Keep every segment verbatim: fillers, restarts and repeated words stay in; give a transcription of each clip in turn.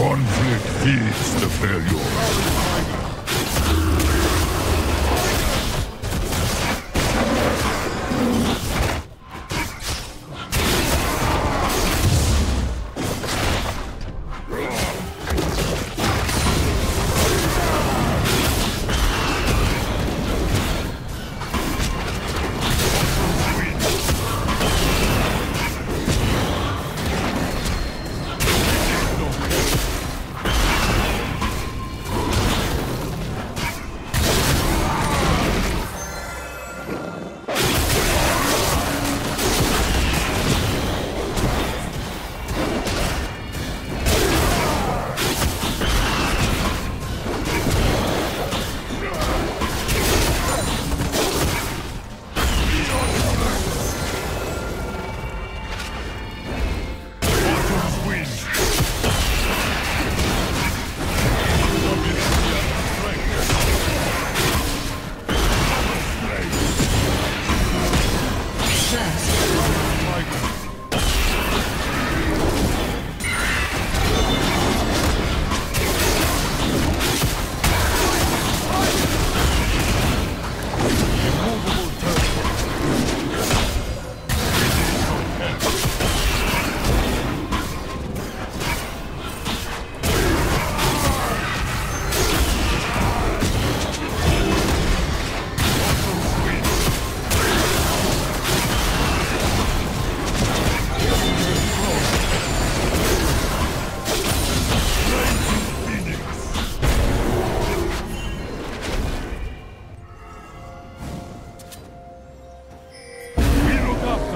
Conflict feeds the failure.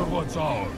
What's ours?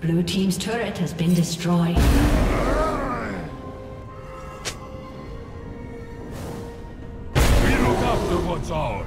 Blue team's turret has been destroyed. after what's ours. No!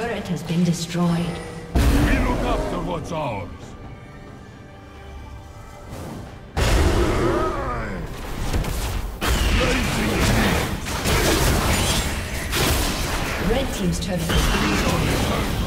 turret has been destroyed. We look after what's ours. Red team's turret has been destroyed.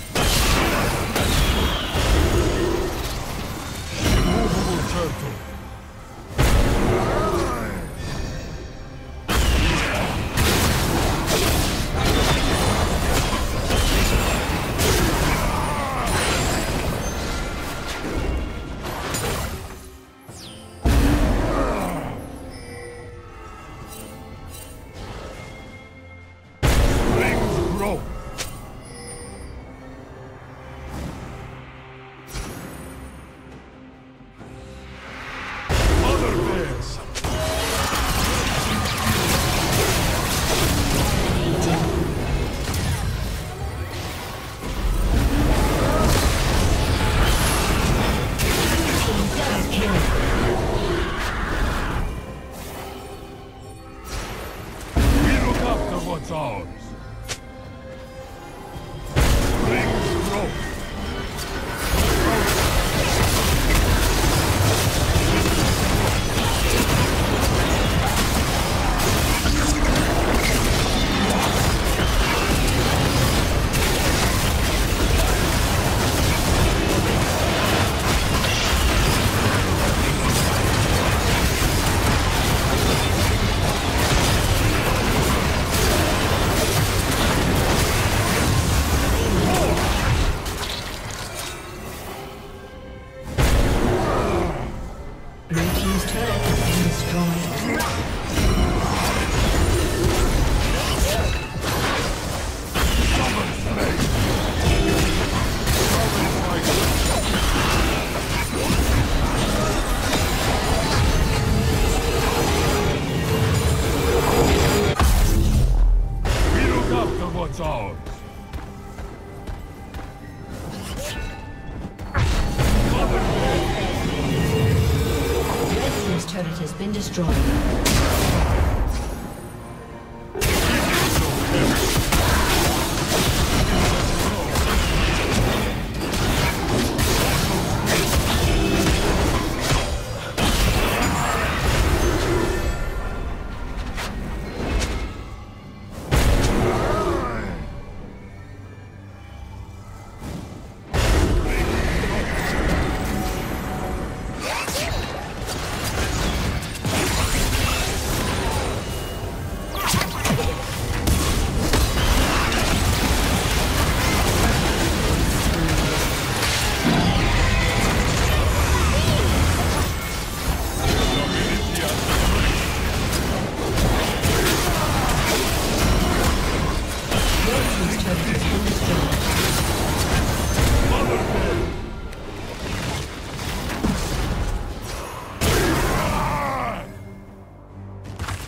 Movable turtle.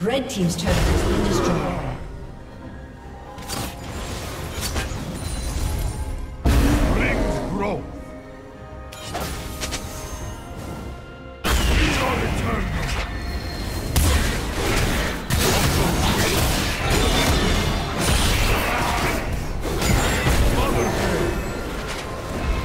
Red team's turret has been destroyed.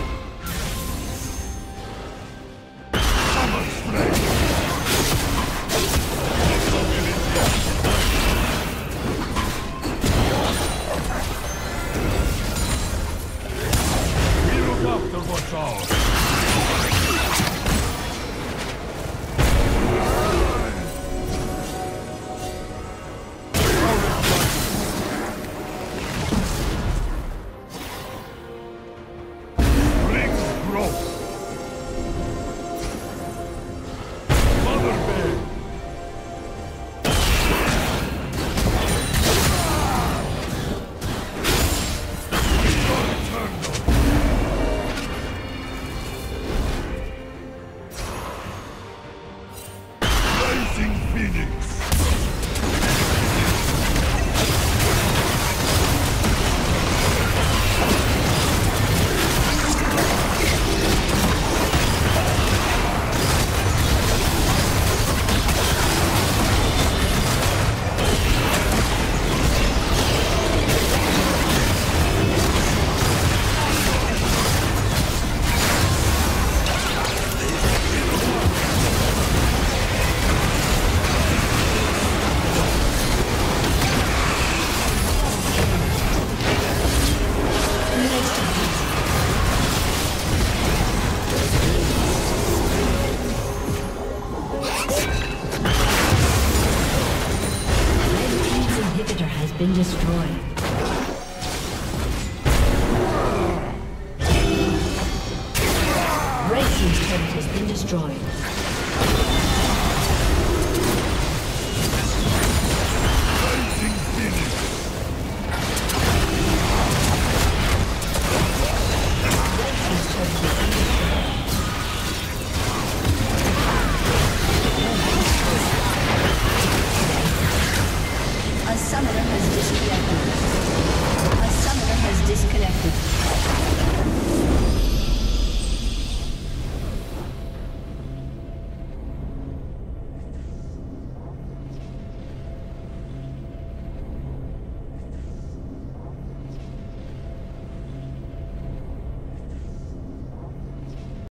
Destroyed. Red team's turret has been destroyed.